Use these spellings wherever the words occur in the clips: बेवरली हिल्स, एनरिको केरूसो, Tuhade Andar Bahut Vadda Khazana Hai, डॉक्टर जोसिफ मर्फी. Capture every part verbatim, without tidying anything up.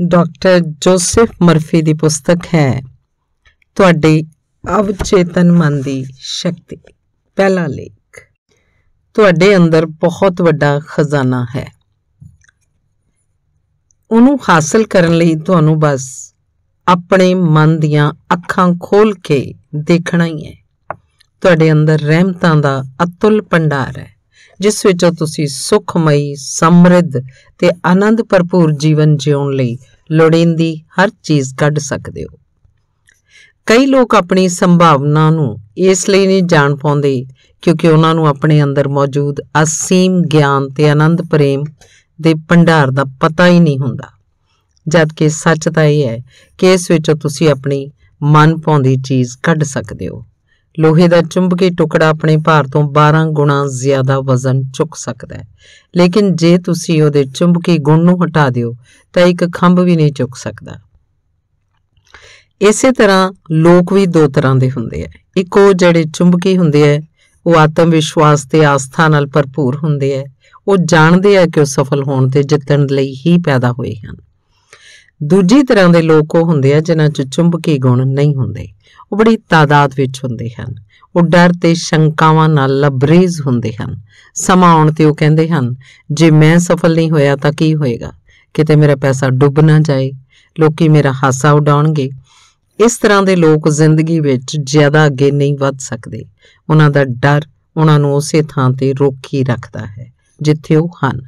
डॉक्टर जोसिफ मर्फी की पुस्तक है तुहाडे अवचेतन मन की शक्ति। पहला लेख, तुहाडे अंदर बहुत वड्डा खजाना है, उन्होंने हासिल करने लई तुहानू बस अपने मन दियां अखां खोल के देखना ही है। तुहाडे अंदर रहमतां दा अतुल भंडार है जिस विचों तुसी सुखमई समृद्ध ते आनंद भरपूर जीवन जीउण लई लोड़ींदी हर चीज़ कढ सकदे हो। कई लोग अपनी संभावना नूं इसलिए नहीं जाण पाउंदे क्योंकि उन्हां नूं अपने अंदर मौजूद असीम ज्ञान ते आनंद प्रेम दे भंडार दा पता ही नहीं हुंदा, जबकि सच तां इह है कि इस विचों तुसी अपनी मन पाउंदी चीज़ कढ सकदे हो। लोहे का चुंबकी टुकड़ा अपने भार तो बारह गुणा ज़्यादा वजन चुक सकता है, लेकिन जे तुसी उहदे चुंबकी गुण नूं हटा दिओ तां एक खंभ भी नहीं चुक सकता। इस तरह लोग भी दो तरह के हुंदे है, एक वो जिहड़े चुंबकी हुंदे है, वो आत्म विश्वास ते आस्था नाल भरपूर हुंदे है, वो जानते हैं कि वो सफल होण ते जितण लई ही पैदा होए हन। दूजी तरह के लोग वो हुंदे है जिन्हां च चुंबकी गुण नहीं हुंदे, वो बड़ी तादाद विच हुंदे हन, वो डर ते शंकावां नाल लबरेज हुंदे हन। समा आउण ते वो कहंदे हन जे मैं सफल नहीं होया तां की होएगा, किते मेरा पैसा डुब ना जाए, लोकी मेरा हासा उडाउणगे। इस तरह दे लोग जिंदगी विच ज़्यादा अगे नहीं वध सकदे, उन्हां दा डर उन्हां नूं उसे थां ते रोकी रखदा है जिथे वो हन।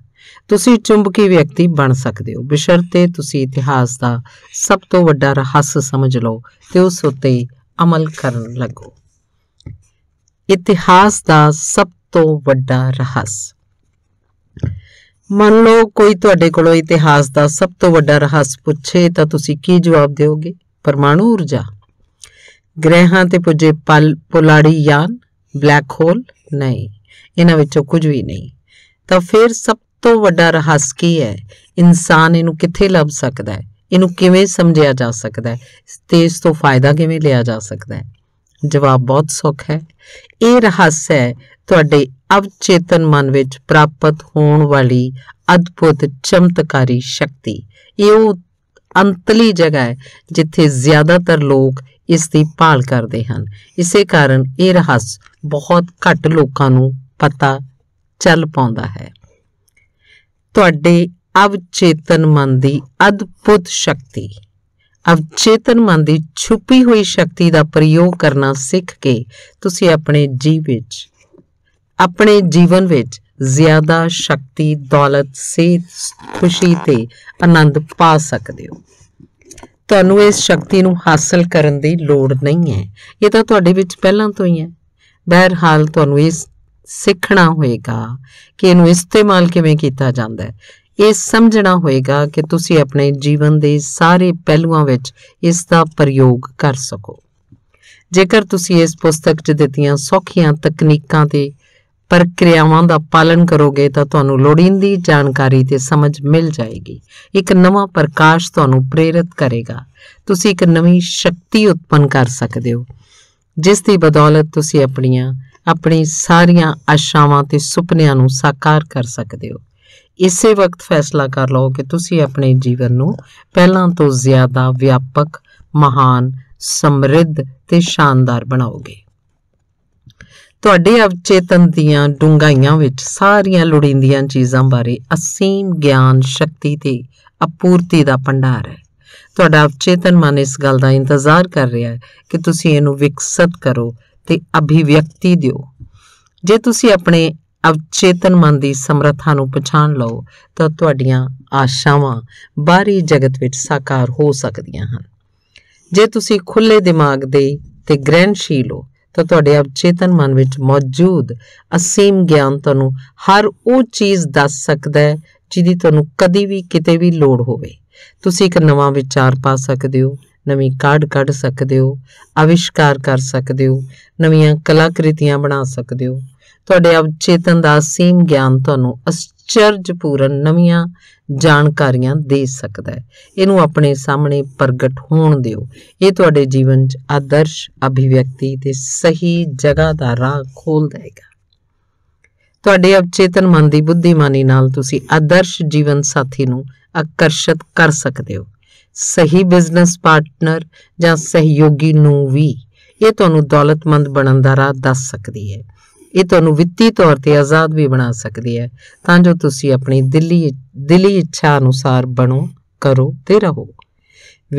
तुसी चुंबकी व्यक्ति बन सकते हो बशर्ते तुसी इतिहास का सब तो वड्डा रहस्य समझ लो ते उस उत्ते अमल करन लगो। इतिहास का सब तो वड्डा रहस्य, मान लो कोई तुहाडे कोलों इतिहास का सब तो वड्डा रहस्य पूछे तां तुसी की जवाब दोगे? परमाणु ऊर्जा, ग्रहां ते पुजे पल पुलाड़ी यान, ब्लैक होल? नहीं, इन्हां विचों कुछ भी नहीं। तां फिर सब तो वड्डा रहस्य की है? इंसान इनू किथे लभ सकता है, इनू किवें समझिया जा सकता है ते इस तो फायदा किवें लिया जा सकता है? जवाब बहुत सौख है, ये रहस्य है तुहाडे अवचेतन मन विच प्राप्त होण वाली अद्भुत चमत्कारी शक्ति। ये वो अंतली जगह है जिथे ज़्यादातर लोग इसकी भाल करते हैं, इसे कारण ये रहस्य बहुत घट लोगों नूं पता चल पाउंदा है। तुहाडे अवचेतन मन की अद्भुत शक्ति, अवचेतन मन की छुपी हुई शक्ति का प्रयोग करना सीख के तुसी अपने जीवन अपने जीवन विच ज़्यादा शक्ति, दौलत, सेहत, खुशी ते आनंद पा सकते हो। तुहानू इस शक्ति नूं हासिल करन दी लोड़ नहीं है, ये तो तुहाडे विच पहलां तो ही है। बहरहाल तुहानू इस सीखना होएगा कि इनू इस्तेमाल किवें कीता जांदा है, ये समझना होएगा कि तुसी अपने जीवन के सारे पहलुआं विच इसका प्रयोग कर सको। जेकर तुसी इस पुस्तक च दित्तियां सौखियां तकनीकां ते प्रक्रियावां दा पालन करोगे तो तुहानू लोड़ींदी जानकारी ते समझ मिल जाएगी। एक नवां प्रकाश तुहानू प्रेरित करेगा, तुसी एक नवीं शक्ति उत्पन्न कर सकते हो जिस दी बदौलत तुसी अपणियां अपनी सारियां आशावां ते सुपनियां नूं साकार कर सकते हो। इसे वक्त फैसला कर लो कि तुसी अपने जीवन नूं पहलां तो ज़्यादा व्यापक, महान, समृद्ध ते शानदार बनाओगे। तुहाडे अवचेतन दीयां डूंघाइयां विच सारियां लोड़ींदियां चीज़ां बारे असीम ज्ञान, शक्ति ते आपूर्ति दा भंडार है। तुहाडा अवचेतन मन इस गल दा इंतज़ार कर रहा है कि तुसी इहनूं विकसित करो ते अभिव्यक्ति दिओ। जे तुसी अपने अवचेतन मन की समर्था नूं पछाण लो तां तुहाडीआं आशावां बाहरी जगत विच साकार हो सकदियां हन। जे तुसी खुले दिमाग दे ते ग्रहणशील हो तां तुहाडे अवचेतन मन विच मौजूद असीम ज्ञान तुहानूं हर वो चीज़ दस सकदा है जिहदी तुहानूं कदी भी किते भी लोड़ होवे। तुसी एक नवां विचार पा सकदे हो, नवी काढ़ कढ़ सकते हो, आविष्कार कर सकते हो, नवीं कलाकृतियां बना सकते हो। तुहाडे अवचेतन का असीम ज्ञान तुहानूं आश्चर्यपूर्ण नवी जानकारियां दे सकता है। इनू अपने सामने प्रगट होण दिओ, ये तुहाडे जीवन च आदर्श, अभिव्यक्ति ते सही जगह का राह खोल देगा। तुहाडे अवचेतन मन की बुद्धिमानी नाल तुसी आदर्श जीवन साथी नूं आकर्षित कर सकते हो। सही बिजनेस पार्टनर या सहयोगी ਨੂੰ भी ये ਤੁਹਾਨੂੰ दौलतमंद ਬਣਨ ਦਾ ਰਾਹ ਦੱਸ ਸਕਦੀ ਹੈ। ਇਹ ਤੁਹਾਨੂੰ ਵਿੱਤੀ ਤੌਰ ਤੇ ਆਜ਼ਾਦ भी ਬਣਾ ਸਕਦੀ ਹੈ ਤਾਂ ਜੋ ਤੁਸੀਂ ਆਪਣੀ ਦਿਲੀ ਦਿਲੀ ਇੱਛਾ ਅਨੁਸਾਰ ਬਣੋ, करो ਤੇ ਰਹੋ।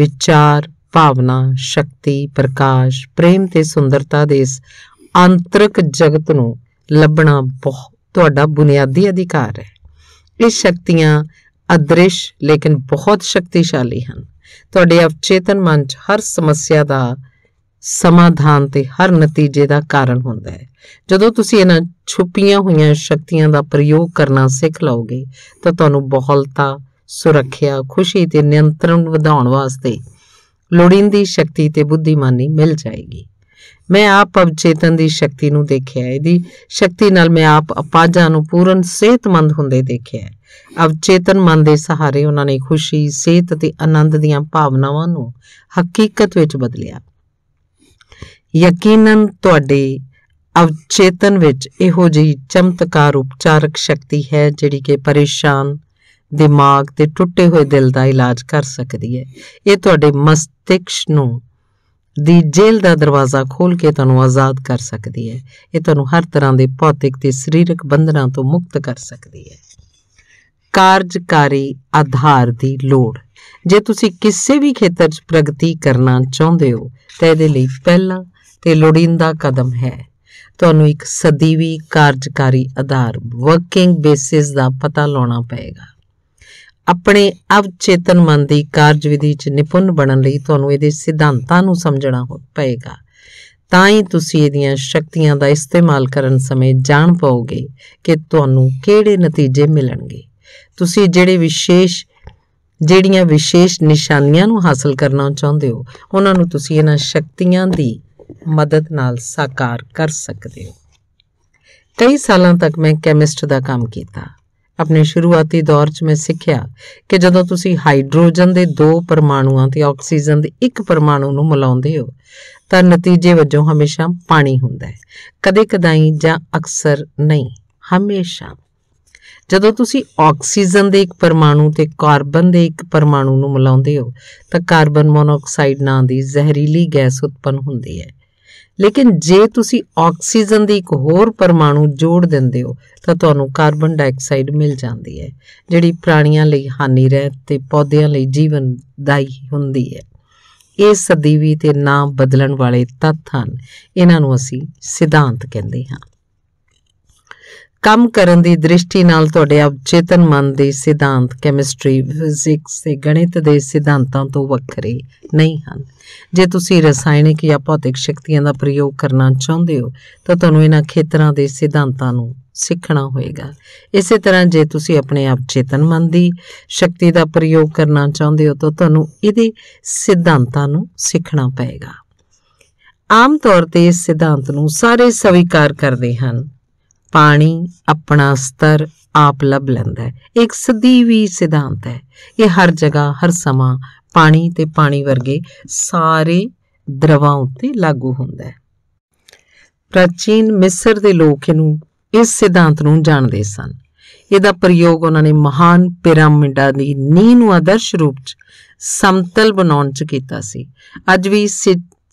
ਵਿਚਾਰ, भावना, शक्ति, प्रकाश, प्रेम ਤੇ ਸੁੰਦਰਤਾ ਦੇ ਇਸ आंतरिक जगत ਨੂੰ ਲੱਭਣਾ ਬਹੁਤ ਤੁਹਾਡਾ बुनियादी अधिकार है। ਇਹ ਸ਼ਕਤੀਆਂ अदृश्य लेकिन बहुत शक्तिशाली हैं। तुहाडे अवचेतन मन च हर समस्या का समाधान ते हर नतीजे का कारण हुंदा है। जदों तुसीं इन्हां छुपियां हुई शक्तियां का प्रयोग करना सीख लओगे तो तुहानूं बहुलता, सुरक्षा, खुशी ते नियंत्रण वधाउण वास्ते लोड़ींदी शक्ति ते बुद्धिमानी मिल जाएगी। मैं आप अवचेतन की शक्ति नूं देखिआ है। इहदी शक्ति नाल मैं आप अपाजां नूं पूर्ण सेहतमंद हुंदे देखिआ है। अवचेतन मन के सहारे उन्होंने खुशी, सेहत ते आनंद दीआं भावनावां नूं हकीकत विच बदलिआ। यकीनन तुहाडे अवचेतन विच इहो जी चमत्कार उपचारक शक्ति है जिहड़ी कि परेशान दिमाग ते टुटे हुए दिल का इलाज कर सकती है। ये तुहाडे मस्तिष्क नूं दी जेल का दरवाज़ा खोल के तुहानूं आज़ाद कर सकती है। ये तुहानूं हर तरह के भौतिक ते शरीरक बंधनों तो मुक्त कर सकती है। ਕਾਰਜਕਾਰੀ आधार की लोड़ जे तुसी किसी भी खेतर च प्रगति करना चाहते हो तो ये लई पहला ते लोड़ींदा कदम है। तुहानूं एक सदीवी कार्यकारी आधार वर्किंग बेसिस का पता लाना पएगा। अपने अवचेतन मन की कारजविधि च निपुण बनने लई तुहानूं इहदे सिद्धांतां नूं समझना पएगा। तां ही तुसीं इहदियां शक्तियां का इस्तेमाल करन समय जाण पाओगे कि तुहानूं किहड़े नतीजे मिलणगे। तुसी जिहड़े विशेष जिहड़ियां विशेष निशानियां नूं हासिल करना चाहुंदे हो उहनां नूं तुसी इन्हां शक्तियां दी मदद नाल साकार कर सकते हो। कई सालों तक मैं कैमिस्ट का काम किया। अपने शुरुआती दौर च मैं सीखिआ कि जदों तुसी हाइड्रोजन के दो परमाणुओं ते ऑक्सीजन के एक परमाणु नूं मिलाउंदे हो तां नतीजे वजों हमेशा पानी हुंदा है। कदे कदाई जां अक्सर नहीं, हमेशा। जदों तुसी ऑक्सीजन के एक परमाणु ते कार्बन के एक परमाणु नूं मिलाउंदे हो तां कार्बन मोनोऑक्साइड नां दी जहरीली गैस उत्पन्न हुंदी है। लेकिन जे तुसी ऑक्सीजन की एक होर परमाणु जोड़ दिंदे हो तां तुहानूं कार्बन डाइऑक्साइड मिल जांदी है जिहड़ी प्राणियां लई हानि रहित ते पौदियां लई जीवनदायी हुंदी है। ये सदीवी ते ना बदलण वाले तत्त हन। इन्हां नूं असीं सिद्धांत कहिंदे हां। ਕੰਮ ਕਰਨ ਦੀ ਦ੍ਰਿਸ਼ਟੀ ਨਾਲ ਤੁਹਾਡੇ ਅਵਚੇਤਨ ਮਨ ਦੇ ਸਿਧਾਂਤ ਕੈਮਿਸਟਰੀ, ਫਿਜ਼ਿਕਸ ਤੇ ਗਣਿਤ ਦੇ ਸਿਧਾਂਤਾਂ ਤੋਂ ਵੱਖਰੇ ਨਹੀਂ ਹਨ। ਜੇ ਤੁਸੀਂ ਰਸਾਇਣਿਕ ਜਾਂ ਭੌਤਿਕ ਸ਼ਕਤੀਆਂ ਦਾ ਪ੍ਰਯੋਗ ਕਰਨਾ ਚਾਹੁੰਦੇ ਹੋ ਤਾਂ ਤੁਹਾਨੂੰ ਇਹਨਾਂ ਖੇਤਰਾਂ ਦੇ ਸਿਧਾਂਤਾਂ ਨੂੰ ਸਿੱਖਣਾ ਹੋਏਗਾ। ਇਸੇ ਤਰ੍ਹਾਂ ਜੇ ਤੁਸੀਂ ਆਪਣੇ ਅਵਚੇਤਨ ਮਨ ਦੀ ਸ਼ਕਤੀ ਦਾ ਪ੍ਰਯੋਗ ਕਰਨਾ ਚਾਹੁੰਦੇ ਹੋ ਤਾਂ ਤੁਹਾਨੂੰ ਇਹਦੇ ਸਿਧਾਂਤਾਂ ਨੂੰ ਸਿੱਖਣਾ ਪਏਗਾ। ਆਮ ਤੌਰ ਤੇ ਇਸ ਸਿਧਾਂਤ ਨੂੰ ਸਾਰੇ ਸਵੀਕਾਰ ਕਰਦੇ ਹਨ। पानी अपना स्तर आप लभ लैंदा है। एक सदीवी सिद्धांत है। ये हर जगह, हर समा पानी ते पानी वर्गे सारे द्रवां उत्ते लागू हुंदा है। प्राचीन मिस्र के लोग इनू इस सिद्धांत नूं जानदे सन। इहदा प्रयोग उन्होंने महान पिरामिडां दी नींह नूं आदर्श रूप च समतल बनाउण च कीता सी। अज भी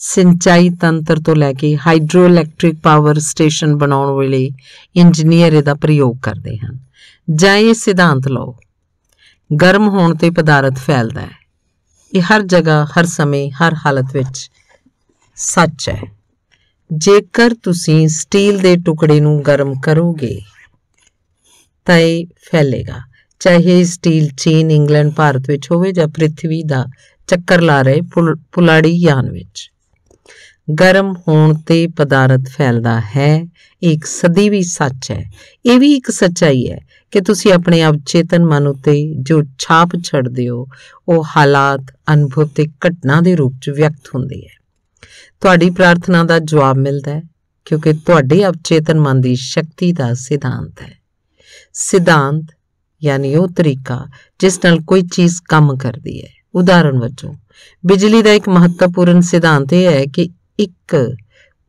सिंचाई तंत्र तो लैके हाइड्रो इलैक्ट्रिक पावर स्टेशन बनाने वाले इंजीनियर इसका प्रयोग करते हैं। जाए सिद्धांत लो, गर्म होने ते पदार्थ फैलता है। ये हर जगह, हर समय, हर हालत में सच है। जेकर तुसी स्टील के टुकड़े नूं गर्म करोगे तो यह फैलेगा, चाहे स्टील चीन, इंग्लैंड, भारत में होवे जां पृथ्वी का चक्कर ला रहे पुल पुलाड़ी यान विच। गर्म होने ते पदार्थ फैलता है। एक सदीवी सच है। ये भी एक सच्चाई है कि तुसी अपने अवचेतन मन उत्ते जो छाप छड्डदे हो वह हालात, अनुभव ते घटना के रूप च व्यक्त हुंदी है। तुहाडी प्रार्थना का जवाब मिलता है क्योंकि तुहाडे अवचेतन मन की शक्ति का सिद्धांत है। सिद्धांत यानी वह तरीका जिस नाल कोई चीज़ काम करती है। उदाहरण वजों बिजली का एक महत्वपूर्ण सिद्धांत यह है कि एक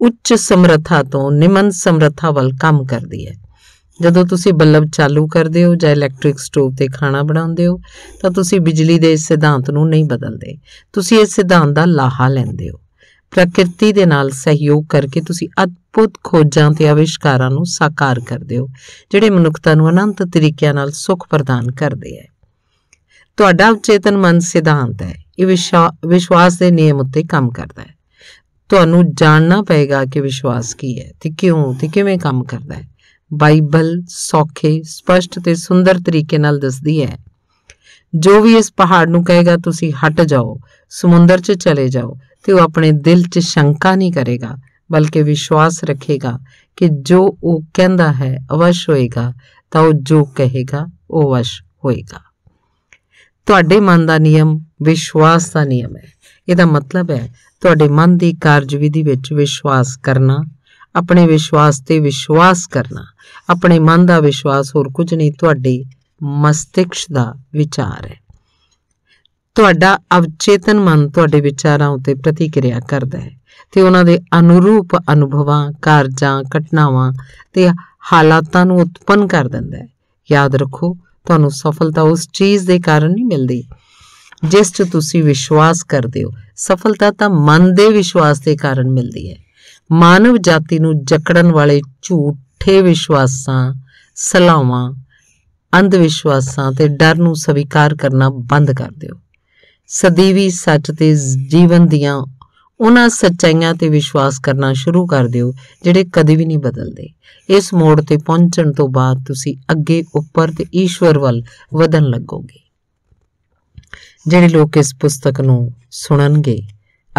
उच्च समर्था तो निम्न समर्था वाल काम करती है। ਜਦੋਂ ਤੁਸੀਂ ਬੱਲਬ ਚਾਲੂ ਕਰਦੇ ਹੋ ਜਾਂ ਇਲੈਕਟ੍ਰਿਕ ਸਟੋਵ ਤੇ ਖਾਣਾ ਬਣਾਉਂਦੇ ਹੋ ਤਾਂ ਤੁਸੀਂ ਬਿਜਲੀ ਦੇ ਇਸ ਸਿਧਾਂਤ ਨੂੰ ਨਹੀਂ ਬਦਲਦੇ, ਤੁਸੀਂ ਇਸ ਸਿਧਾਂਤ ਦਾ ਲਾਹਾ ਲੈਂਦੇ ਹੋ। प्रकृति के नाल सहयोग करके तुसी अद्भुत खोजां ते आविष्कारां नूं साकार करदे हो जिहड़े मनुखता नूं अनंत तरीकिआं नाल सुख प्रदान करदे है। तुहाडा अवचेतन मन सिद्धांत है, इह विश्वास दे नियम उत्ते काम करदा है। तुहानूं जानना पएगा कि विश्वास की है ते क्यों ते किवें काम करदा है। बाइबल सौखे स्पष्ट ते सुंदर तरीके नाल दसदी है, जो भी इस पहाड़ नूं कहेगा तुसी हट जाओ, समुंदर च चले जाओ, तो वह अपने दिल च शंका नहीं करेगा बल्कि विश्वास रखेगा कि जो वो कहता है अवश्य होएगा, तो वह जो कहेगा वो अवश्य होएगा। तुहाडे मन का नियम विश्वास का नियम है। इसका मतलब है तुहाडे मन की कारजविधि विच विश्वास करना, अपने विश्वास ते विश्वास करना। अपने मन का विश्वास होर कुछ नहीं, तुहाडे मस्तिष्क का विचार है। तुहाडा अवचेतन मन तुहाडे विचारां उत्ते प्रतिक्रिया करदा है ते उहनां दे अनुरूप अनुभवां, कारजां, घटनावां ते हालातां नूं उत्पन्न कर दिंदा है। याद रखो, तुहानूं सफलता उस चीज़ दे कारण नहीं मिलदी जिस च तुसीं विश्वास करदे हो, सफलता तां मन दे विश्वास दे कारण मिलदी है। मानव जाति नूं जकड़न वाले झूठे विश्वासां, सलाहां, अंधविश्वासां ते डर नूं स्वीकार करना बंद कर दिओ। सदीवी सच ते जीवन दियां उन्हां सच्चाइयां ते विश्वास करना शुरू कर दिओ जिहड़े कदी भी नहीं बदलदे। इस मोड़ ते पहुंचण तो बाद तुसीं अगे उपर ते ईश्वर वल वधन लगोगे। जिहड़े लोग इस पुस्तक नूं सुणनगे,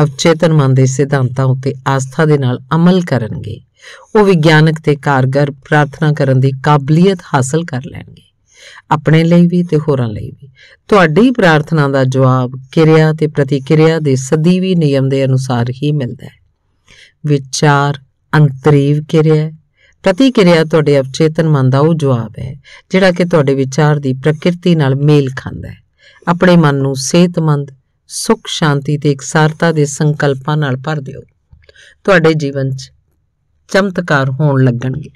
अवचेतन मन दे सिद्धांतां उत्ते आस्था दे नाल अमल करनगे, वो विग्यानक ते कारगर प्रार्थना करन दी काबलियत हासिल कर लैणगे, अपने लिए भी तो होरां लई भी। तुहाडी प्रार्थना का जवाब किरिया ते प्रतिक्रिया के सदीवी नियम के अनुसार ही मिलता है। विचार अंतरीव किरिया, प्रतिक्रिया तुहाडे अवचेतन मन का वो जवाब है जिहड़ा कि तुहाडे विचार की प्रकृति नाल मेल खाता है। अपने मन नूं सेहतमंद, सुख, शांति ते एकसारता के संकल्पां नाल भर दिओ। तुहाडे जीवन च चमत्कार होण लगणगे।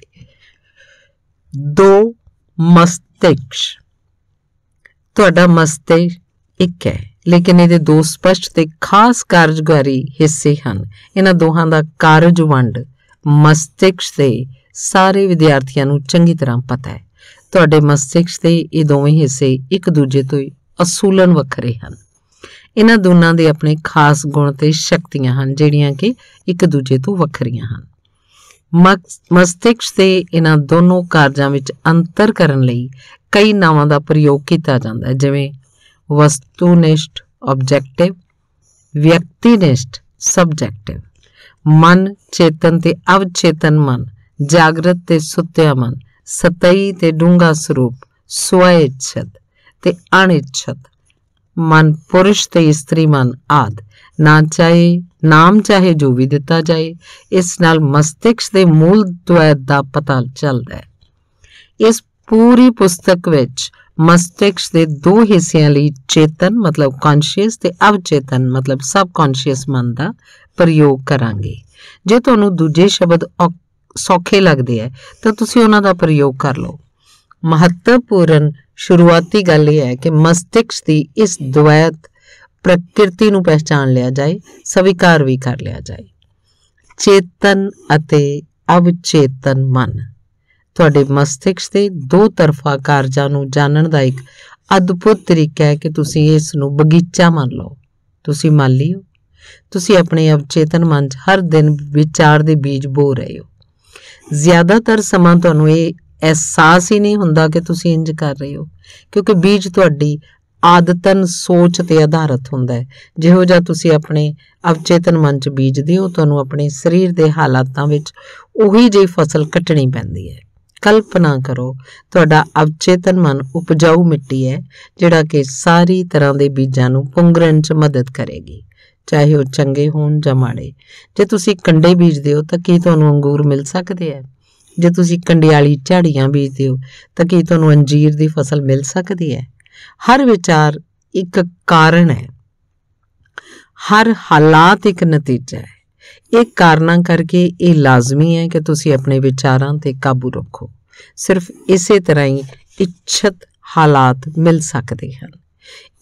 दो मस्त तुहाडा मस्तिष्क एक है, लेकिन ये दो स्पष्ट ते खास कारजगारी हिस्से हैं। इन्हां दोहां दा कारज वंड मस्तिष्क के सारे विद्यार्थियों को चंगी तरह पता है। तुहाडे मस्तिष्क के ये दोवें हिस्से एक दूजे तो असूलन वखरे हैं। इन्हां दोनों के अपने खास गुण ते शक्तियां हैं जिहड़ियां कि एक दूजे तो वखरियां हैं। मस्तिष्क के इन्हां दोनों कार्यों में अंतर करने लई कई नावां दा प्रयोग किया जाता है, जिवें वस्तुनिष्ठ ऑब्जेक्टिव, व्यक्तिनिष्ठ सबजैक्टिव। मन चेतन ते अवचेतन मन, जागृत ते सुत्या मन, सतई ते डूंगा स्वरूप, स्वइच्छत ते अनिच्छत मन, पुरुष ते स्त्री मन आदि। ना चाहे नाम चाहे जो भी दिता जाए, इस नाल मस्तिष्क के मूल द्वैत का पता चलता है। इस पूरी पुस्तक विच मस्तिष्क के दो हिस्सों लई चेतन मतलब कॉन्शियस ते अवचेतन मतलब सब कॉन्शियस मन का प्रयोग करांगे। जे तुहानूं दूजे शब्द सौखे लगते हैं तो तुसीं उन्हां दा प्रयोग कर लो। महत्वपूर्ण शुरुआती गल यह है कि मस्तिष्क की इस द्वैत प्रकृति नूं पहचान लिया जाए, स्वीकार भी कर लिया जाए। चेतन अते अवचेतन मन तुहाडे मस्तिष्क के दो तरफा कारजां नूं जानण दा एक अद्भुत तरीका है कि तुसीं इस नूं बगीचा मान लो। तुसीं मान लिओ तुसीं अपने अवचेतन मन च हर दिन विचार दे बीज बो रहे हो। ज़्यादातर समां तुहानूं इह एहसास ही नहीं हुंदा कि तुसीं इंज कर रहे हो, क्योंकि बीज तुहाडी आदतन सोच ते आधारित हुंदा है। जिहो जिहा तुसीं अपने अवचेतन मन च बीजदे हो, तुहानूं अपने शरीर के हालातां विच उही जी फसल कट्टणी पैंदी है। कल्पना करो तुहाडा अवचेतन मन उपजाऊ मिट्टी है जिहड़ा कि सारी तरह के बीजां नूं पुंगरन च मदद करेगी, चाहे वह चंगे होण जां माड़े। जे तुसीं कंडे बीजदे हो तां की तुहानूं अंगूर मिल सकदे है? जे तुसीं कंडे वाली झाड़ियां बीजदे हो तां की तुहानूं अंजीर की फसल मिल सकदी है? हर विचार एक कारण है, हर हालात एक नतीजा है। एक कारण करके ये लाजमी है कि तुसी अपने विचारां ते काबू रखो। सिर्फ इसे तरह ही इच्छत हालात मिल सकते हैं।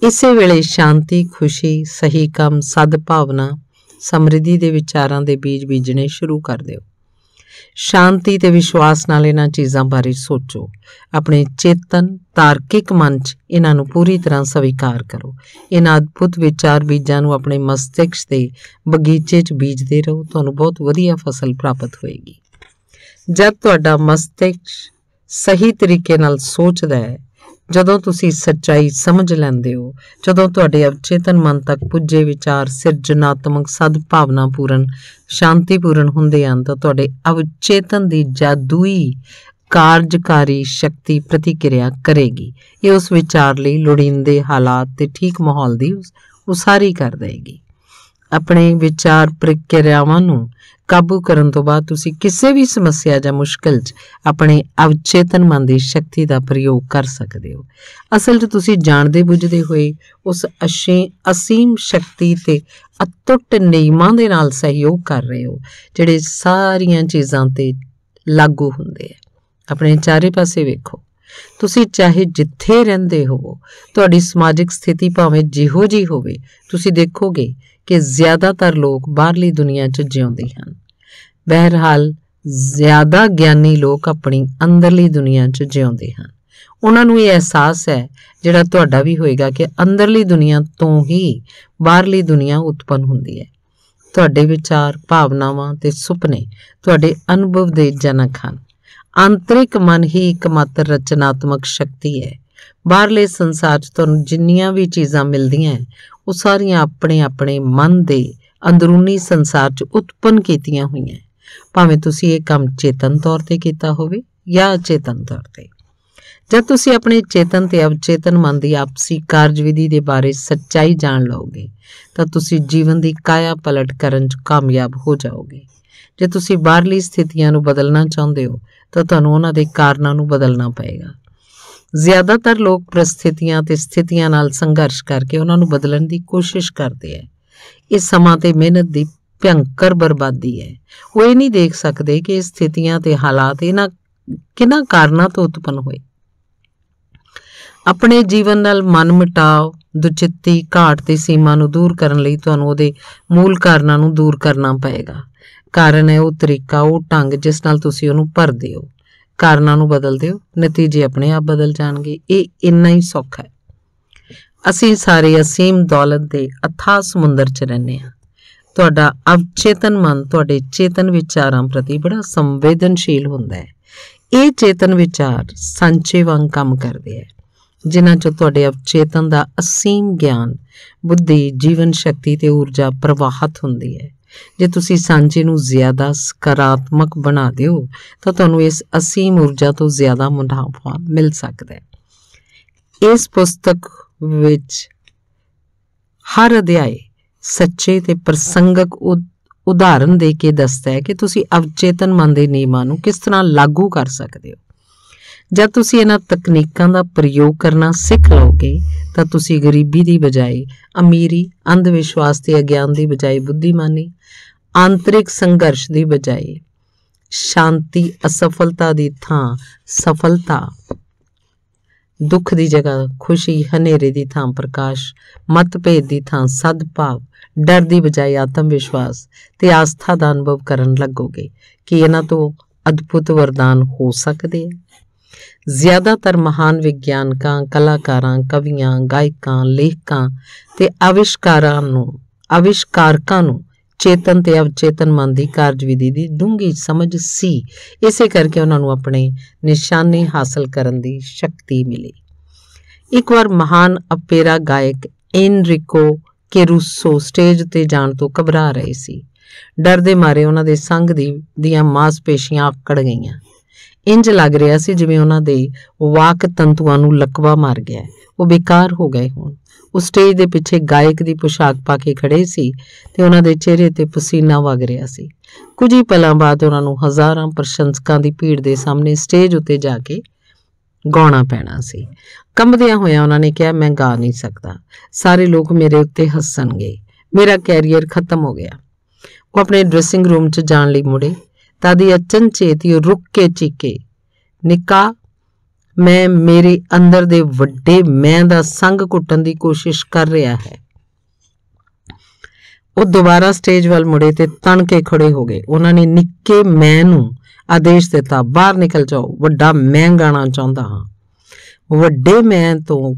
इसे वेले शांति, खुशी, सही काम, सद्भावना, समृद्धि के विचारों के बीज बीजने शुरू कर दो। शांति ते विश्वास नाल इन्हां चीज़ों बारे सोचो। अपने चेतन तार्किक मन च इन्हां नूं पूरी तरह स्वीकार करो। इन्हां अद्भुत विचार बीजां नूं अपने मस्तिष्क के बगीचे च बीजते रहो, तुहानूं बहुत वधिया फसल प्राप्त होएगी। जब तुहाडा मस्तिष्क सही तरीके नाल सोचदा है, जदों तुसी सच्चाई समझ लैंदे हो, जदों तुहाडे अवचेतन मन तक पुज्जे विचार सिरजनात्मक, सद्भावना पूर्ण, शांतिपूर्ण हुंदे हन तां तुहाडे अवचेतन दी जादुई कारजकारी शक्ति प्रतिक्रिया करेगी। ये उस विचार लई लोड़ींदे हालात ते ठीक माहौल दी उसारी कर देगी। अपने विचार प्रक्रियावां नूं काबू करन तो बाद तुसी किसी भी समस्या या मुश्किल च अपने अवचेतन मन की शक्ति का प्रयोग कर सकते हो। असल च तुसी जानते बुझते हुए उस अशी असीम शक्ति ते अतुट नियमां दे नाल सहयोग कर रहे हो, जिहड़े सारियां चीज़ां ते लागू हुंदे है। अपने चारे पासे वेखो, तुसी चाहे जिथे रहिंदे हो, तुहाडी समाजिक स्थिति भावें जिहो जी होवे, तुसी देखोगे कि ज़्यादातर लोग बाहरली दुनिया च जिउंदे हैं। बहरहाल ज़्यादा ज्ञानी लोग अपनी अंदरली दुनिया च जिउंदे हैं। उन्हां नूं ये एहसास है जिहड़ा तुहाडा भी होएगा कि अंदरली दुनिया तो ही बाहरली दुनिया उत्पन्न हुंदी है। तुहाडे विचार, भावनावां ते सुपने तुहाडे अनुभव दे जनक हैं। आंतरिक मन ही एकमात्र रचनात्मक शक्ति है। बाहरले संसार च तुहानूं जिन्नियां भी चीज़ां मिलदियां हैं, वो सारियां अपने अपने मन के अंदरूनी संसार च उत्पन्न कीतियां हुई हैं, भावें तुसी ये काम चेतन तौर पर किया होवे या अचेतन तौर पर। जब तुसी अपने चेतन ते अवचेतन मन की आपसी कार्यविधि के बारे सच्चाई जान लोगे तो तुसी जीवन की काया पलट करन च कामयाब हो जाओगे। जे तुसी बाहरली स्थितियां नूं बदलना चाहुंदे हो तो तुहानूं उन्हां दे कारणां नूं बदलना पएगा। ज़्यादातर लोग परिस्थितियां ते स्थितियां नाल संघर्ष करके उन्हां नूं बदलण दी कोशिश करते हैं। इस समां ते मेहनत दी भयंकर बर्बादी है। वो ये नहीं देख सकते कि स्थितियां ते हालात इन्हां किन्हां कारणां तो उत्पन्न होए। अपने जीवन नाल मन मिटाओ, दुचित्ती, घाट ते सीमा नूं दूर करन लई तुहानूं उहदे मूल कारणां नूं दूर करना पएगा। कारण है वो तरीका, वो ढंग जिस नाल तुसीं उहनूं भरदे हो। ਕਾਰਨਾਂ ਨੂੰ ਬਦਲਦੇ ਹੋ, ਨਤੀਜੇ ਆਪਣੇ ਆਪ ਬਦਲ ਜਾਣਗੇ। ਇਹ ਇੰਨਾ ਹੀ ਸੌਖਾ ਹੈ। ਅਸੀਂ ਸਾਰੇ ਅਸੀਮ ਦੌਲਤ ਦੇ ਅਥਾਹ ਸਮੁੰਦਰ 'ਚ ਰਹਿੰਦੇ ਹਾਂ। ਤੁਹਾਡਾ ਅਵਚੇਤਨ ਮਨ ਤੁਹਾਡੇ ਚੇਤਨ ਵਿਚਾਰਾਂ ਪ੍ਰਤੀ ਬੜਾ ਸੰਵੇਦਨਸ਼ੀਲ ਹੁੰਦਾ ਹੈ। ਇਹ ਚੇਤਨ ਵਿਚਾਰ ਸਾਂਚੇ ਵਾਂਗ ਕੰਮ ਕਰਦੇ ਹੈ, ਜਿਨ੍ਹਾਂ 'ਚੋਂ ਤੁਹਾਡੇ ਅਵਚੇਤਨ ਦਾ ਅਸੀਮ ਗਿਆਨ, ਬੁੱਧੀ, ਜੀਵਨ ਸ਼ਕਤੀ ਤੇ ਊਰਜਾ ਪ੍ਰਵਾਹਿਤ ਹੁੰਦੀ ਹੈ। जे तुसी सांझे नूं ज़्यादा सकारात्मक बना दो तो तुहानूं इस असीम ऊर्जा तो ज़्यादा मुनाफा मिल सकता है। इस पुस्तक विच हर अध्याय सच्चे ते प्रसंगक उदाहरण दे के दसदा है कि तुसी अवचेतन मन दे नियमां नूं किस तरह लागू कर सकते हो। जब तुसी इन्हां तकनीकां दा प्रयोग करना सीख लोगे तो तुसी गरीबी की बजाय अमीरी, अंधविश्वास के अज्ञान की बजाय बुद्धिमानी, आंतरिक संघर्ष की बजाय शांति, असफलता की थां सफलता, दुख की जगह खुशी, हनेरे की थां प्रकाश, मतभेद की थां सद्भाव, डर की बजाय आत्मविश्वास ते आस्था का अनुभव करन लगोगे कि इन्हां तो अद्भुत वरदान हो सकते हैं। ज़्यादातर महान विज्ञानकां, कलाकारां, कवियां, गायकां, लेखकां ते आविष्कारां नूं आविष्कारकां नूं चेतन ते अवचेतन मन की कारजविधि की डूंघी समझ सी। इसे करके उन्हां नूं अपने निशाने हासिल करन दी शक्ति मिली। एक बार महान अपेरा गायक एनरिको केरूसो स्टेज ते जाण तों घबरा रहे सी। डर दे मारे उन्हां दे संघ दी दीआं मांसपेशियां आकड़ गईआं। इंज लग रहा सी जिवें उन्हां दे वाक तंतुआं नूं लकवा मार गया, वो बेकार हो गए होण। उस स्टेज दे पिछे गायक दी पोशाक पा के खड़े सी ते उन्हां दे चेहरे ते पसीना वग रहा सी। कुछ ही पलां बाद उन्हां नूं हज़ारां प्रशंसकां दी भीड़ दे सामने स्टेज उत्ते जाके गाउणा पैना सी। कंबदियां होइआं उन्हां ने कहा, मैं गा नहीं सकदा, सारे लोग मेरे उत्ते हस्सणगे, मेरा कैरियर खत्म हो गया। वो अपने ड्रेसिंग रूम च जाण लई मुड़े तां अचनचेत ही रुक के चीके, निकाह मैं मेरे अंदर दे वड्डे मैं दा संग घुटन की कोशिश कर रहा है। वो दोबारा स्टेज वाल मुड़े ते तन के खड़े हो गए। उन्होंने निक्के मैं नूं आदेश दिता, बाहर निकल जाओ, वड्डा मैं गाना चाहता हाँ। वड्डे मैं तो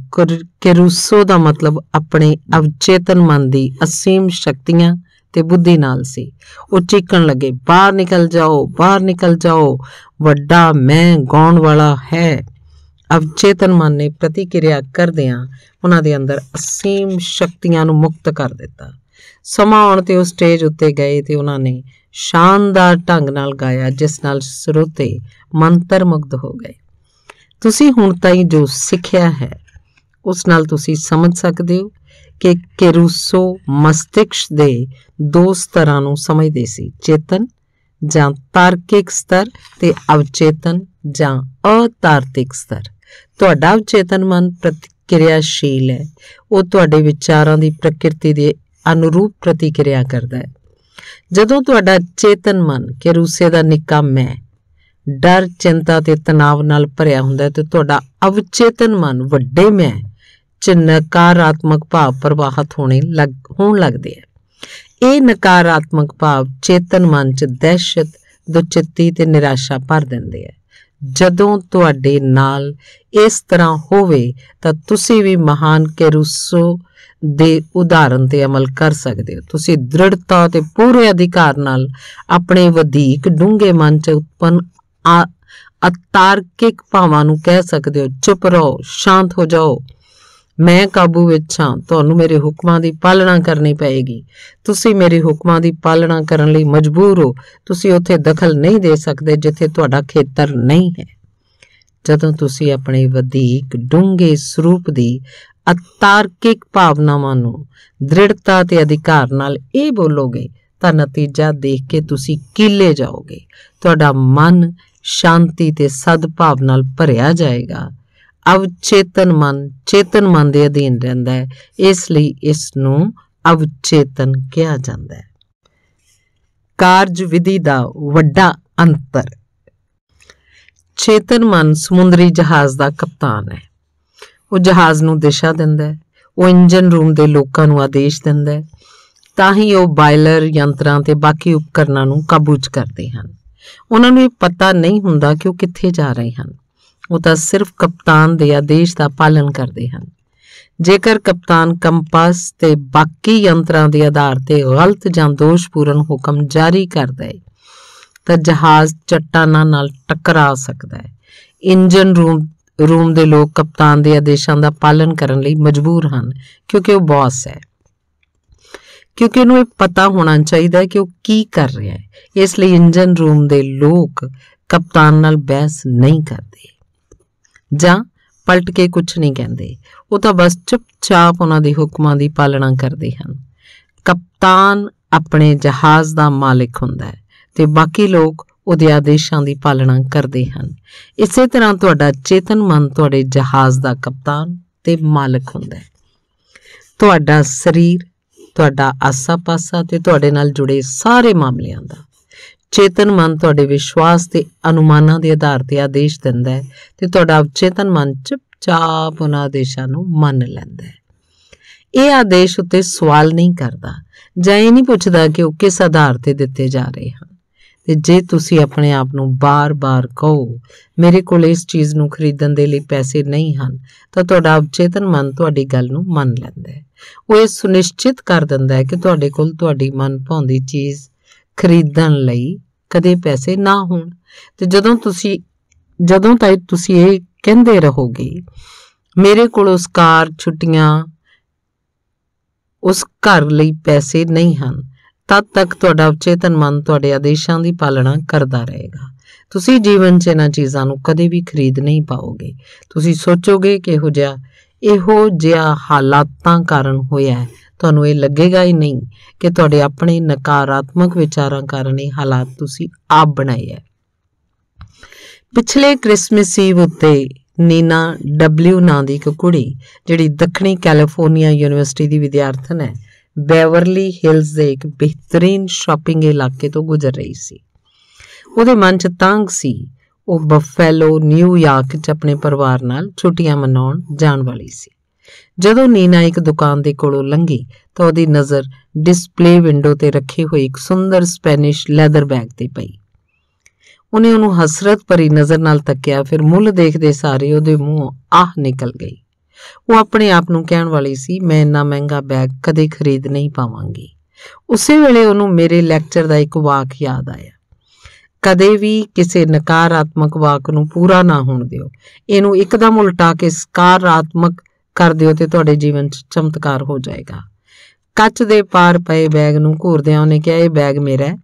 कैरूसो का मतलब अपने अवचेतन मन की असीम शक्तियां ते बुद्धि नाल सी। वो चीकन लगे, बाहर निकल जाओ, बाहर निकल जाओ, वड्डा मैं गाउण वाला है। अवचेतन मन ने प्रतिक्रिया करदियां उन्हां दे अंदर असीम शक्तियां नूं मुक्त कर दिता। समा आउण ते उस स्टेज उत्ते गए ते उन्हां ने शानदार ढंग नाल गाया, जिस नाल श्रोते मंत्र मुग्ध हो गए। तुसी हुण ताईं जो सिखिया है उस नाल तुसी समझ सकदे हो कि कैरूसो मस्तिष्क दे दो स्तरां नूं समझदे सी, चेतन जां तार्किक स्तर ते अवचेतन जां अतार्किक स्तर। तुहाडा अवचेतन मन प्रतिक्रियाशील है, वो तुहाडे विचारां दी प्रकृति दे अनुरूप प्रतिक्रिया करता है। जदों तुहाडा चेतन मन कैरूसे दा निक्का मैं डर चिंता ते तनाव नाल भरिया हुंदा है, ते तुहाडा अवचेतन मन वड्डे मैं च नकारात्मक भाव प्रवाहित होने लग होण लगदे है। ਇਹ ਨਕਾਰਾਤਮਕ ਭਾਵ ਚੇਤਨ ਮਨ 'ਚ ਦਹਿਸ਼ਤ, ਦੁਚਿੱਤੀ ਤੇ ਨਿਰਾਸ਼ਾ ਭਰ ਦਿੰਦੇ ਆ। ਜਦੋਂ ਤੁਹਾਡੇ ਨਾਲ ਇਸ ਤਰ੍ਹਾਂ ਹੋਵੇ ਤਾਂ ਤੁਸੀਂ ਵੀ ਮਹਾਨ ਕੈਰੂਸੋ ਦੇ ਉਦਾਹਰਨ ਤੇ ਅਮਲ ਕਰ ਸਕਦੇ ਹੋ। ਤੁਸੀਂ ਦ੍ਰਿੜਤਾ ਤੇ ਪੂਰੇ ਅਧਿਕਾਰ ਨਾਲ ਆਪਣੇ ਵਧੀਕ ਡੂੰਘੇ ਮਨ 'ਚ ਉਤਪੰਨ ਅਤਾਰਕਿਕ ਭਾਵਾਂ ਨੂੰ ਕਹਿ ਸਕਦੇ ਹੋ, ਚੁੱਪ ਰਹੋ, ਸ਼ਾਂਤ ਹੋ ਜਾਓ, मैं काबू विच हां, तुहानूं मेरे हुक्मां दी पालना करनी पएगी, तुसीं मेरे हुक्मां दी पालना करन लई मजबूर हो, तुसीं उत्थे दखल नहीं दे सकदे जिथे तुहाडा खेतर नहीं है। जदों तुसीं अपने वधीक डूंघे स्वरूप दी अतार्किक भावनावां नूं दृढ़ता ते अधिकार नाल इह बोलोगे तां नतीजा देख के तुसीं कीले जाओगे। तुहाडा मन शांति ते सद्भाव नाल भरिया जाएगा। अवचेतन मन चेतन मन के अधीन रहता है, इसलिए इसनूं अवचेतन कहा जाता है। कार्य विधि का वड्डा अंतर। चेतन मन समुद्री जहाज़ का कप्तान है, वो जहाज़ नूं दिशा दिंदा है, वो इंजन रूम के लोकां नूं आदेश दिंदा है, तां ही वो बायलर यंत्रां ते बाकी उपकरणां नूं काबू च करदे हन। उन्हां नूं पता नहीं हुंदा कि वो कित्थे जा रहे हैं। वो तो सिर्फ कप्तान के आदेश का पालन करते हैं। जेकर कप्तान कंपास ते बाकी यंत्रां के आधार पर गलत या दोषपूर्ण हुक्म जारी कर दे तो जहाज़ चट्टानां नाल टकरा सकता है। इंजन रूम रूम के लोग कप्तान के आदेशों का पालन करने लई मजबूर हैं क्योंकि वह बॉस है, क्योंकि उन्हें पता होना चाहिए कि वह की कर रहा है। इसलिए इंजन रूम के लोग कप्तान नाल बहस नहीं करते जां पलट के कुछ नहीं कहते, वो तो बस चुपचाप उन्हां दे हुक्मां दी पालना करते हैं। कप्तान अपने जहाज़ का मालिक हुंदा है ते बाकी लोग उहदे आदेशां दी पालना करते हैं। इसे तरह तुहाडा चेतन मन तुहाडे जहाज़ का कप्तान ते मालिक हुंदा है। तुहाडा शरीर, तुहाडा आसा पासा ते तुहाडे नाल जुड़े सारे मामलों का चेतन मन तुहाडे विश्वास के अनुमानां के आधार पर आदेश दिंदा है ते तुहाडा अवचेतन मन चुपचाप उन्हां आदेशां नूं मन लैंदा है। इह आदेश उत्ते सवाल नहीं करदा जां इह नहीं पुछदा कि वो किस आधार ते दित्ते जा रहे हैं। ते जे तुसीं अपने आप नूं बार बार कहो मेरे कोल इस चीज़ नूं खरीदण दे लई पैसे नहीं हैं, तां तुहाडा अवचेतन मन तुहाडी गल नूं मन लैंदा है। वो इह सुनिश्चित कर दिंदा है कि तुहाडे कोल तुहाडी मनभाउंदी चीज़ खरीदण लई कदे पैसे ना होण। ते जदों तुसीं जदों तक तुसीं इह कहंदे रहोगे मेरे कोल उस कार, छुट्टियां, उस घर लई पैसे नहीं हैं, तद तक तुहाडा अवचेतन मन तुहाडे आदेशां दी पालना करदा रहेगा। तुसीं जीवन 'च इन्हां चीज़ां नूं कदे भी खरीद नहीं पाओगे। तुसीं सोचोगे कि इहो जिहा इहो जिहा हालातां कारण होया है, तुहानूं ये लगेगा ही नहीं कि तुहाडे अपने नकारात्मक विचारां कारण ये हालात तुसीं आप बनाए है। पिछले क्रिसमस ईव उत्ते नीना डब्ल्यू नां दी इक कुड़ी जिहड़ी दक्षिणी कैलिफोर्निया यूनीवर्सिटी दी विद्यार्थन है, बेवरली हिल्स दे एक बेहतरीन शॉपिंग इलाके तो गुजर रही सी। उहदे मन च तंग सी, ਉਹ ਬਫੈਲੋ ਨਿਊਯਾਰਕ 'ਚ ਆਪਣੇ ਪਰਿਵਾਰ ਨਾਲ ਛੁੱਟੀਆਂ ਮਨਾਉਣ ਜਾਣ ਵਾਲੀ ਸੀ। ਜਦੋਂ ਨੀਨਾ ਇੱਕ ਦੁਕਾਨ ਦੇ ਕੋਲੋਂ ਲੰਘੀ ਤਾਂ ਉਹਦੀ ਨਜ਼ਰ ਡਿਸਪਲੇ ਵਿੰਡੋ 'ਤੇ ਰੱਖੇ ਹੋਏ ਇੱਕ ਸੁੰਦਰ ਸਪੈਨਿਸ਼ ਲੈਦਰ ਬੈਗ 'ਤੇ ਪਈ। ਉਹਨੇ ਉਹਨੂੰ ਹਸਰਤ ਭਰੀ ਨਜ਼ਰ ਨਾਲ ਤੱਕਿਆ, ਫਿਰ ਮੁੱਲ ਦੇਖਦੇ ਸਾਰੇ ਉਹਦੇ ਮੂੰਹੋਂ ਆਹ ਨਿਕਲ ਗਈ। ਉਹ ਆਪਣੇ ਆਪ ਨੂੰ ਕਹਿਣ ਵਾਲੀ ਸੀ, ਮੈਂ ਇੰਨਾ ਮਹਿੰਗਾ ਬੈਗ ਕਦੇ ਖਰੀਦ ਨਹੀਂ ਪਾਵਾਂਗੀ। ਉਸੇ ਵੇਲੇ ਉਹਨੂੰ ਮੇਰੇ ਲੈਕਚਰ ਦਾ ਇੱਕ ਵਾਕ ਯਾਦ ਆਇਆ, ਕਦੇ ਵੀ ਕਿਸੇ ਨਕਾਰਾਤਮਕ ਵਾਕ ਨੂੰ ਪੂਰਾ ਨਾ ਹੋਣ ਦਿਓ, ਇਹਨੂੰ ਇੱਕਦਮ ਉਲਟਾ ਕੇ ਸਕਾਰਾਤਮਕ ਕਰ ਦਿਓ ਤੇ ਤੁਹਾਡੇ ਜੀਵਨ 'ਚ ਚਮਤਕਾਰ ਹੋ ਜਾਏਗਾ। ਕੱਚ ਦੇ ਪਾਰ ਪਏ ਬੈਗ ਨੂੰ ਘੂਰਦਿਆਂ ਉਹਨੇ ਕਿਹਾ, ਇਹ ਬੈਗ ਮੇਰਾ ਹੈ,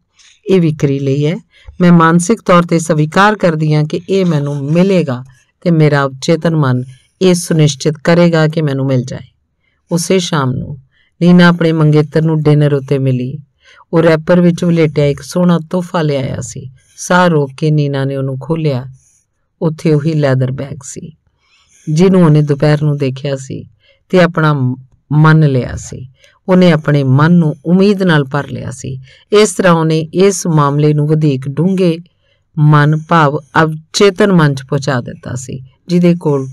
ਇਹ ਵਿਕਰੀ ਲਈ ਹੈ। ਮੈਂ ਮਾਨਸਿਕ ਤੌਰ 'ਤੇ ਸਵੀਕਾਰ ਕਰਦੀ ਹਾਂ ਕਿ ਇਹ ਮੈਨੂੰ ਮਿਲੇਗਾ ਤੇ ਮੇਰਾ ਉਚੇਤਨ ਮਨ ਇਹ ਸੁਨਿਸ਼ਚਿਤ ਕਰੇਗਾ ਕਿ ਮੈਨੂੰ ਮਿਲ ਜਾਏ। ਉਸੇ ਸ਼ਾਮ ਨੂੰ ਨੀਨਾ ਆਪਣੇ ਮੰਗੇਤਰ ਨੂੰ ਡਿਨਰ ਉੱਤੇ ਮਿਲੀ। ਉਹ ਰੈਪਰ ਵਿੱਚ ਵਲੇਟਿਆ ਇੱਕ ਸੋਹਣਾ ਤੋਹਫਾ ਲਿਆਇਆ ਸੀ। ਸਾਹ ਰੋਕ ਕੇ ਨੀਨਾ ਨੇ ਉਹਨੂੰ ਖੋਲ੍ਹਿਆ। ਉੱਥੇ ਉਹੀ ਲੈਦਰ ਬੈਗ ਸੀ ਜਿਹਨੂੰ ਉਹਨੇ ਦੁਪਹਿਰ ਨੂੰ ਦੇਖਿਆ ਸੀ ਤੇ ਆਪਣਾ ਮੰਨ ਲਿਆ ਸੀ। ਉਹਨੇ ਆਪਣੇ ਮਨ ਨੂੰ ਉਮੀਦ ਨਾਲ ਭਰ ਲਿਆ ਸੀ। ਇਸ ਤਰ੍ਹਾਂ ਉਹਨੇ ਇਸ ਮਾਮਲੇ ਨੂੰ ਵਧੇਕ ਡੂੰਘੇ ਮਨ ਭਾਵ ਅਵਚੇਤਨ ਮਨ 'ਚ ਪਹੁੰਚਾ ਦਿੱਤਾ ਸੀ, ਜਿਹਦੇ ਕੋਲ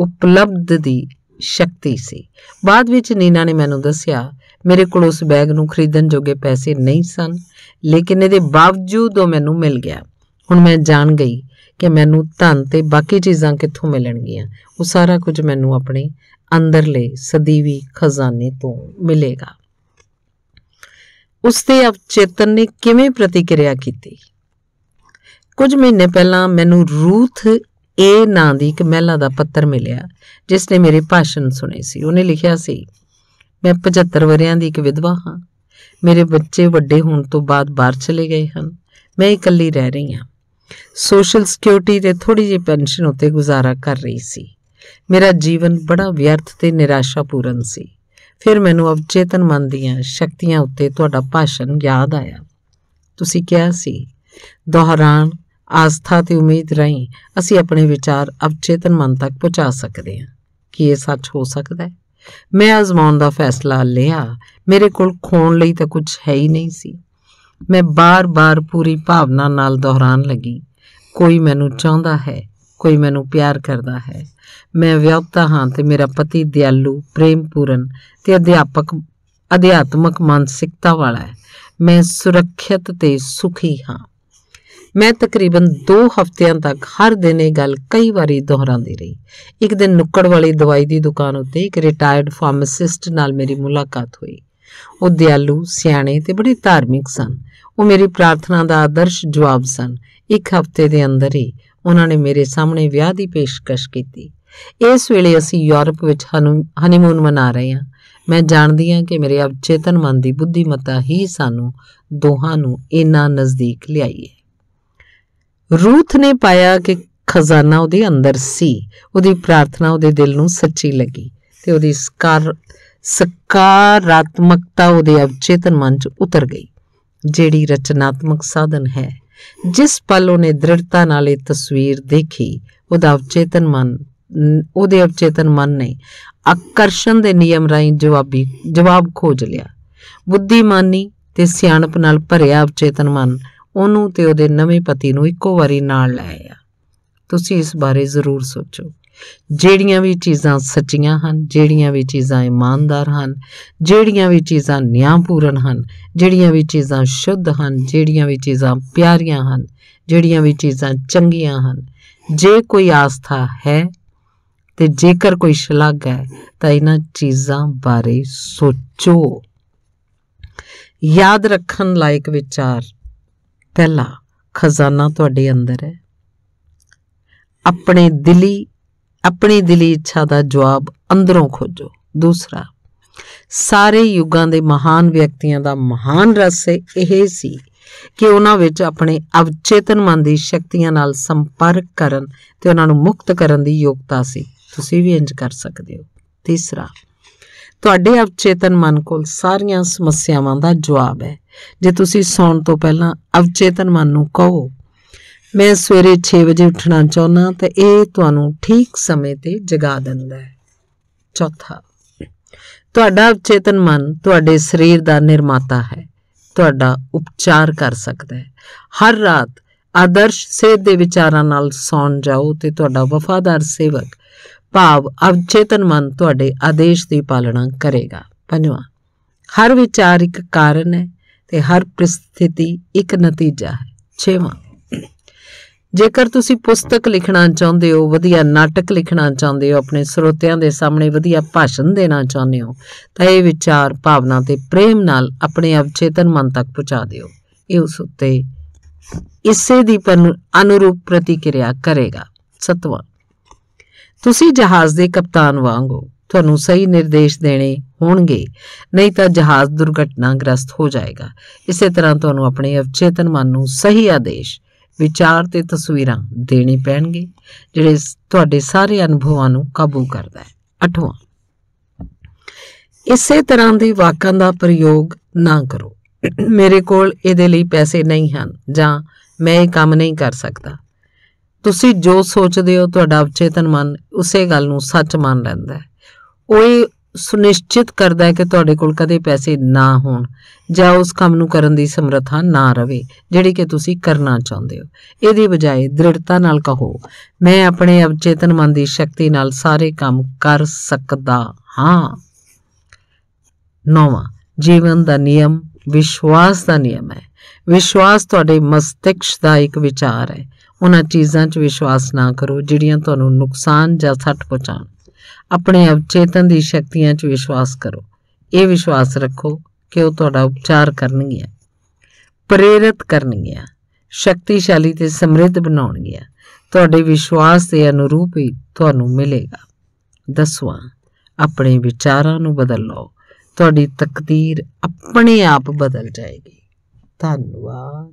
ਉਪਲਬਧ ਦੀ ਸ਼ਕਤੀ ਸੀ। ਬਾਅਦ ਵਿੱਚ ਨੀਨਾ ਨੇ ਮੈਨੂੰ ਦੱਸਿਆ, ਮੇਰੇ ਕੋਲ ਉਸ ਬੈਗ ਨੂੰ ਖਰੀਦਣ ਜੋਗੇ ਪੈਸੇ ਨਹੀਂ ਸਨ, ਲੇਕਿਨ ਇਹਦੇ ਬਾਵਜੂਦ ਉਹ ਮੈਨੂੰ ਮਿਲ ਗਿਆ। ਹੁਣ ਮੈਂ ਜਾਣ ਗਈ ਕਿ ਮੈਨੂੰ ਧਨ ਤੇ ਬਾਕੀ ਚੀਜ਼ਾਂ ਕਿੱਥੋਂ ਮਿਲਣਗੀਆਂ। ਉਹ ਸਾਰਾ ਕੁਝ ਮੈਨੂੰ ਆਪਣੇ ਅੰਦਰਲੇ ਸਦੀਵੀ ਖਜ਼ਾਨੇ ਤੋਂ ਮਿਲੇਗਾ। ਉਸ ਤੇ ਅਵਚੇਤਨ ਨੇ ਕਿਵੇਂ ਪ੍ਰਤੀਕਿਰਿਆ ਕੀਤੀ? ਕੁਝ ਮਹੀਨੇ ਪਹਿਲਾਂ ਮੈਨੂੰ ਰੂਥ ਇਹ ਨਾਂ ਦੀ ਇੱਕ ਮਹਿਲਾ ਦਾ ਪੱਤਰ ਮਿਲਿਆ ਜਿਸ ਨੇ ਮੇਰੇ ਭਾਸ਼ਣ ਸੁਣੇ ਸੀ। ਉਹਨੇ ਲਿਖਿਆ ਸੀ, ਮੈਂ ਪਝੱਤਰ ਵਰ੍ਹਿਆਂ ਦੀ ਇੱਕ ਵਿਧਵਾ ਹਾਂ। ਮੇਰੇ ਬੱਚੇ ਵੱਡੇ ਹੋਣ ਤੋਂ ਬਾਅਦ ਬਾਹਰ ਚਲੇ ਗਏ ਹਨ। ਮੈਂ ਇਕੱਲੀ ਰਹਿ ਰਹੀ ਹਾਂ। ਸੋਸ਼ਲ ਸਿਕਿਉਰਿਟੀ ਤੇ ਥੋੜ੍ਹੀ ਜਿਹੀ ਪੈਨਸ਼ਨ ਉੱਤੇ ਗੁਜ਼ਾਰਾ ਕਰ ਰਹੀ ਸੀ। ਮੇਰਾ ਜੀਵਨ ਬੜਾ ਵਿਅਰਥ ਤੇ ਨਿਰਾਸ਼ਾਪੂਰਨ ਸੀ। ਫਿਰ ਮੈਨੂੰ ਅਵਚੇਤਨ ਮਨ ਦੀਆਂ ਸ਼ਕਤੀਆਂ ਉੱਤੇ ਤੁਹਾਡਾ ਭਾਸ਼ਣ ਯਾਦ ਆਇਆ। ਤੁਸੀਂ ਕਿਹਾ ਸੀ, ਦੌਰਾਨ ਆਸਥਾ ਤੇ ਉਮੀਦ ਰਾਹੀਂ ਅਸੀਂ ਆਪਣੇ ਵਿਚਾਰ ਅਵਚੇਤਨ ਮਨ ਤੱਕ ਪਹੁੰਚਾ ਸਕਦੇ ਹਾਂ। ਕੀ ਇਹ ਸੱਚ ਹੋ ਸਕਦਾ ਹੈ? ਮੈਂ ਆਜ਼ਮਾਉਣ ਦਾ ਫੈਸਲਾ ਲਿਆ। ਮੇਰੇ ਕੋਲ ਖੋਣ ਲਈ ਤਾਂ ਕੁਝ ਹੈ ਹੀ ਨਹੀਂ ਸੀ। ਮੈਂ ਬਾਰ-ਬਾਰ ਪੂਰੀ ਭਾਵਨਾ ਨਾਲ ਦੁਹਰਾਉਣ ਲੱਗੀ, ਕੋਈ ਮੈਨੂੰ ਚਾਹੁੰਦਾ ਹੈ, ਕੋਈ ਮੈਨੂੰ ਪਿਆਰ ਕਰਦਾ ਹੈ। ਮੈਂ ਵਿਆਹੁਤਾ ਹਾਂ ਤੇ ਮੇਰਾ ਪਤੀ ਦਿਆਲੂ, ਪ੍ਰੇਮਪੂਰਨ ਤੇ ਅਧਿਆਪਕ ਅਧਿਆਤਮਕ ਮਾਨਸਿਕਤਾ ਵਾਲਾ ਹੈ। ਮੈਂ ਸੁਰੱਖਿਅਤ ਤੇ ਸੁਖੀ ਹਾਂ। ਮੈਂ ਤਕਰੀਬਨ ਦੋ ਹਫ਼ਤਿਆਂ ਤੱਕ ਹਰ ਦਿਨ ਇਹ ਗੱਲ ਕਈ ਵਾਰੀ ਦੁਹਰਾਉਂਦੀ ਰਹੀ। ਇੱਕ ਦਿਨ ਨੁੱਕੜ ਵਾਲੀ ਦਵਾਈ ਦੀ ਦੁਕਾਨ ਉੱਤੇ ਇੱਕ ਰਿਟਾਇਰਡ ਫਾਰਮਾਸਿਸਟ ਨਾਲ ਮੇਰੀ ਮੁਲਾਕਾਤ ਹੋਈ। ਉਹ ਦਿਆਲੂ, ਸਿਆਣੇ ਤੇ ਬੜੇ ਧਾਰਮਿਕ ਸਨ। ਉਹ ਮੇਰੀ ਪ੍ਰਾਰਥਨਾ ਦਾ ਆਦਰਸ਼ ਜਵਾਬ ਸਨ। ਇੱਕ ਹਫ਼ਤੇ ਦੇ ਅੰਦਰ ਹੀ ਉਹਨਾਂ ਨੇ ਮੇਰੇ ਸਾਹਮਣੇ ਵਿਆਹ ਦੀ ਪੇਸ਼ਕਸ਼ ਕੀਤੀ। ਇਸ ਵੇਲੇ ਅਸੀਂ ਯੂਰਪ ਵਿੱਚ ਹਨੂ ਹਨੀਮੂਨ ਮਨਾ ਰਹੇ ਹਾਂ। ਮੈਂ ਜਾਣਦੀ ਹਾਂ ਕਿ ਮੇਰੇ ਅਵਚੇਤਨ ਮਨ ਦੀ ਬੁੱਧੀਮੱਤਾ ਹੀ ਸਾਨੂੰ ਦੋਹਾਂ ਨੂੰ ਇੰਨਾ ਨਜ਼ਦੀਕ ਲਿਆਈ ਹੈ। ਰੂਥ ਨੇ ਪਾਇਆ ਕਿ ਖਜ਼ਾਨਾ ਉਹਦੇ ਅੰਦਰ ਸੀ। ਉਹਦੀ ਪ੍ਰਾਰਥਨਾ ਉਹਦੇ ਦਿਲ ਨੂੰ ਸੱਚੀ ਲੱਗੀ ਤੇ ਉਹਦੀ ਸਕਾਰ ਸਕਾਰਾਤਮਕਤਾ ਉਹਦੇ ਅਵਚੇਤਨ ਮਨ 'ਚ ਉਤਰ ਗਈ, ਜਿਹੜੀ ਰਚਨਾਤਮਕ ਸਾਧਨ ਹੈ। ਜਿਸ ਪਲ ਉਹਨੇ ਦ੍ਰਿੜਤਾ ਨਾਲ ਇਹ ਤਸਵੀਰ ਦੇਖੀ, ਉਹਦਾ ਅਵਚੇਤਨ ਮਨ ਉਹਦੇ ਅਵਚੇਤਨ ਮਨ ਨੇ ਆਕਰਸ਼ਣ ਦੇ ਨਿਯਮ ਰਾਹੀਂ ਜਵਾਬੀ ਜਵਾਬ ਖੋਜ ਲਿਆ। ਬੁੱਧੀਮਾਨੀ ਤੇ ਸਿਆਣਪ ਨਾਲ ਭਰਿਆ ਅਵਚੇਤਨ ਮਨ ਉਹਨੂੰ ਤੇ ਉਹਦੇ ਨਵੇਂ ਪਤੀ ਨੂੰ ਇੱਕੋ ਵਾਰੀ ਨਾਲ ਲੈ ਆਇਆ। ਤੁਸੀਂ ਇਸ ਬਾਰੇ ਜ਼ਰੂਰ ਸੋਚੋ। ਜਿਹੜੀਆਂ ਵੀ ਚੀਜ਼ਾਂ ਸੱਚੀਆਂ ਹਨ, ਜਿਹੜੀਆਂ ਵੀ ਚੀਜ਼ਾਂ ਇਮਾਨਦਾਰ ਹਨ, ਜਿਹੜੀਆਂ ਵੀ ਚੀਜ਼ਾਂ ਨਿਆਂਪੂਰਨ ਹਨ, ਜਿਹੜੀਆਂ ਵੀ ਚੀਜ਼ਾਂ ਸ਼ੁੱਧ ਹਨ, ਜਿਹੜੀਆਂ ਵੀ ਚੀਜ਼ਾਂ ਪਿਆਰੀਆਂ ਹਨ, ਜਿਹੜੀਆਂ ਵੀ ਚੀਜ਼ਾਂ ਚੰਗੀਆਂ ਹਨ, ਜੇ ਕੋਈ ਆਸਥਾ ਹੈ ਤੇ ਜੇਕਰ ਕੋਈ ਸ਼ਲਾਘ ਹੈ ਤਾਂ ਇਹਨਾਂ ਚੀਜ਼ਾਂ ਬਾਰੇ ਸੋਚੋ। ਯਾਦ ਰੱਖਣ ਲਾਇਕ ਵਿਚਾਰ, ਪਹਿਲਾ, ਖਜ਼ਾਨਾ ਤੁਹਾਡੇ ਅੰਦਰ ਹੈ। ਆਪਣੇ ਦਿਲੀ ਆਪਣੀ ਦਿਲੀ ਇੱਛਾ ਦਾ ਜਵਾਬ ਅੰਦਰੋਂ ਖੋਜੋ। ਦੂਸਰਾ, ਸਾਰੇ ਯੁੱਗਾਂ ਦੇ ਮਹਾਨ ਵਿਅਕਤੀਆਂ ਦਾ ਮਹਾਨ ਰਹੱਸ ਇਹ ਸੀ ਕਿ ਉਹਨਾਂ ਵਿੱਚ ਆਪਣੇ ਅਵਚੇਤਨ ਮਨ ਦੀ ਸ਼ਕਤੀਆਂ ਨਾਲ ਸੰਪਰਕ ਕਰਨ ਤੇ ਉਹਨਾਂ ਨੂੰ ਮੁਕਤ ਕਰਨ ਦੀ ਯੋਗਤਾ ਸੀ। ਤੁਸੀਂ ਵੀ ਇੰਜ ਕਰ ਸਕਦੇ ਹੋ। ਤੀਸਰਾ, ਤੁਹਾਡੇ ਅਵਚੇਤਨ ਮਨ ਕੋਲ ਸਾਰੀਆਂ ਸਮੱਸਿਆਵਾਂ ਦਾ ਜਵਾਬ ਹੈ। ਜੇ ਤੁਸੀਂ ਸੌਣ ਤੋਂ ਪਹਿਲਾਂ ਅਵਚੇਤਨ ਮਨ ਨੂੰ ਕਹੋ, ਮੈਂ ਸਵੇਰੇ ਛੇ ਵਜੇ ਉੱਠਣਾ ਚਾਹੁੰਦਾ, ਤਾਂ ਇਹ ਤੁਹਾਨੂੰ ਠੀਕ ਸਮੇਂ ਤੇ ਜਗਾ ਦਿੰਦਾ ਹੈ। ਚੌਥਾ, ਤੁਹਾਡਾ ਅਵਚੇਤਨ ਮਨ ਤੁਹਾਡੇ ਸਰੀਰ ਦਾ ਨਿਰਮਾਤਾ ਹੈ, ਤੁਹਾਡਾ ਉਪਚਾਰ ਕਰ ਸਕਦਾ ਹੈ। ਹਰ ਰਾਤ आदर्श सेहत के विचारों नाल सौन जाओ तो तुहाडा वफादार सेवक भाव अवचेतन मन तुहाडे आदेश की पालना करेगा। पंजवां, हर विचार एक कारण है तो हर परिस्थिति एक नतीजा है। छेवां, जेकर तुसी पुस्तक लिखना चाहते हो, वधिया नाटक लिखना चाहते हो, अपने स्रोतियां दे सामने वधिया भाषण देना चाहते हो तो यह विचार भावना ते प्रेम नाल अपने अवचेतन मन तक पहुँचा दिओ। ये उस उत्ते इसे दी अनुरूप प्रतिक्रिया करेगा। सतवां, तुसी जहाज़ दे कप्तान वांगो तुहानू सही निर्देश देने होणगे, नहीं तो जहाज़ दुर्घटनाग्रस्त हो जाएगा। इस तरह तुहानू अपने अवचेतन मन नू सही आदेश विचार ते तस्वीरां देने पैणगे जिहड़े तुहाडे सारे अनुभवां नू काबू करदा है। अठवां, इसे तरह के वाक्यां का प्रयोग ना करो। मेरे कोल इहदे लई पैसे नहीं हन जां मैं ये काम नहीं कर सकता। तुसी जो सोचते हो तुहाडा अवचेतन मन उसे गल नू सच मान लैंदा है। वो ये सुनिश्चित करता है कि तुहाडे कोल कदे पैसे ना होण जां उस काम नू करन दी समर्था ना रहे जिहड़ी कि तुसी करना चाहुंदे हो। इहदी बजाय दृढ़ता नाल कहो, मैं अपने अवचेतन मन की शक्ति नाल सारे काम कर सकदा हां। नौवां, जीवन का नियम विश्वास का नियम है। विश्वास तुहाडे मस्तिष्क का एक विचार है। उन्हां चीज़ों च विश्वास ना करो जिहड़ियां तुहानू नुकसान जां सट पहुँचाउण। अपने अवचेतन दी शक्तियां च विश्वास करो। ये विश्वास रखो कि वह तुहाडा उपचार करनगियां, प्रेरित करनगियां, शक्तिशाली ते समृद्ध बनाउणगियां। तुहाडे विश्वास के अनुरूप ही तुहानू मिलेगा। दसवां, अपने विचारां नू बदल लओ, तुहाडी तकदीर अपने आप बदल जाएगी। धन्यवाद।